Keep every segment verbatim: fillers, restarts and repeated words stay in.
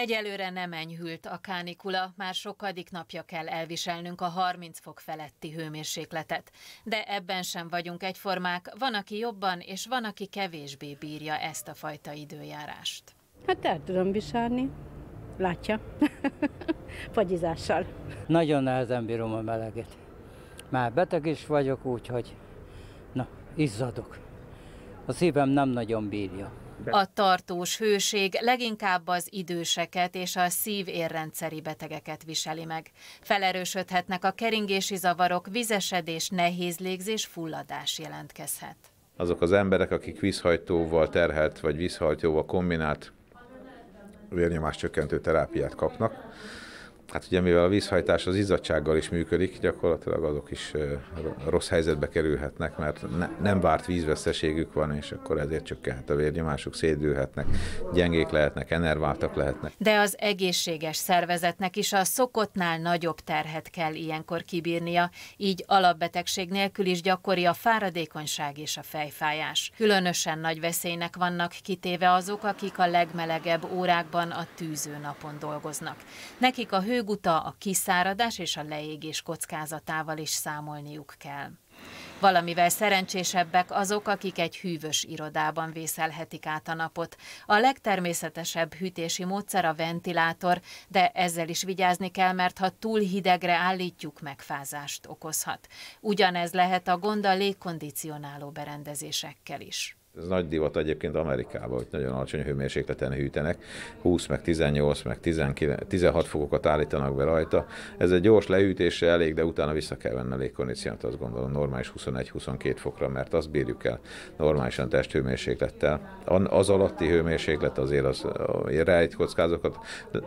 Egyelőre nem enyhült a kánikula, már sokadik napja kell elviselnünk a harminc fok feletti hőmérsékletet. De ebben sem vagyunk egyformák, van, aki jobban és van, aki kevésbé bírja ezt a fajta időjárást. Hát el tudom viselni, látja, fagyizással. Nagyon nehezen bírom a meleget. Már beteg is vagyok, úgyhogy na, izzadok. A szívem nem nagyon bírja. A tartós hőség leginkább az időseket és a szív-érrendszeri betegeket viseli meg. Felerősödhetnek a keringési zavarok, vizesedés, nehéz légzés, fulladás jelentkezhet. Azok az emberek, akik vízhajtóval terhelt vagy vízhajtóval kombinált vérnyomáscsökkentő terápiát kapnak, hát ugye mivel a vízhajtás az izzadsággal is működik, gyakorlatilag azok is rossz helyzetbe kerülhetnek, mert ne, nem várt vízveszteségük van, és akkor ezért csökkenhet a vérnyomásuk, szédülhetnek, gyengék lehetnek, enerváltak lehetnek. De az egészséges szervezetnek is a szokottnál nagyobb terhet kell ilyenkor kibírnia, így alapbetegség nélkül is gyakori a fáradékonyság és a fejfájás. Különösen nagy veszélynek vannak kitéve azok, akik a legmelegebb órákban a tűző napon dolgoznak. Nekik a hő A hőguta, a kiszáradás és a leégés kockázatával is számolniuk kell. Valamivel szerencsésebbek azok, akik egy hűvös irodában vészelhetik át a napot. A legtermészetesebb hűtési módszer a ventilátor, de ezzel is vigyázni kell, mert ha túl hidegre állítjuk, megfázást okozhat. Ugyanez lehet a gond a légkondicionáló berendezésekkel is. Ez nagy divat egyébként Amerikában, hogy nagyon alacsony hőmérsékleten hűtenek, húsz, meg tizennyolc, meg tizenkilenc, tizenhat fokokat állítanak be rajta. Ez egy gyors leütésre elég, de utána vissza kell venni a légkondicionált, azt gondolom, normális huszonegy-huszonkettő fokra, mert azt bírjuk el normálisan testhőmérséklettel. Az alatti hőmérséklet azért az rejt kockázatokat,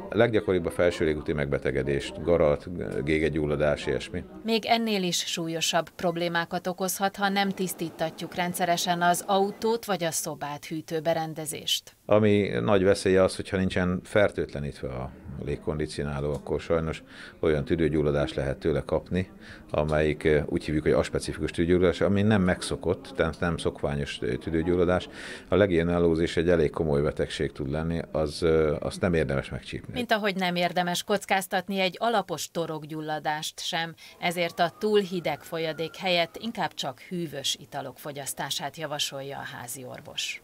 leggyakoribb a felső légúti megbetegedést, garat, gégegyulladás, ilyesmi. Még ennél is súlyosabb problémákat okozhat, ha nem tisztítatjuk rendszeresen az autó vagy a szobát hűtő berendezést. Ami nagy veszélye az, hogyha nincsen fertőtlenítve a légkondicionáló, akkor sajnos olyan tüdőgyulladást lehet tőle kapni, amelyik úgy hívjuk, hogy aspecifikus tüdőgyulladás, ami nem megszokott, tehát nem szokványos tüdőgyulladás. A legionellózis egy elég komoly betegség tud lenni, az, azt nem érdemes megcsípni. Mint ahogy nem érdemes kockáztatni egy alapos torokgyulladást sem, ezért a túl hideg folyadék helyett inkább csak hűvös italok fogyasztását javasolja a házi orvos.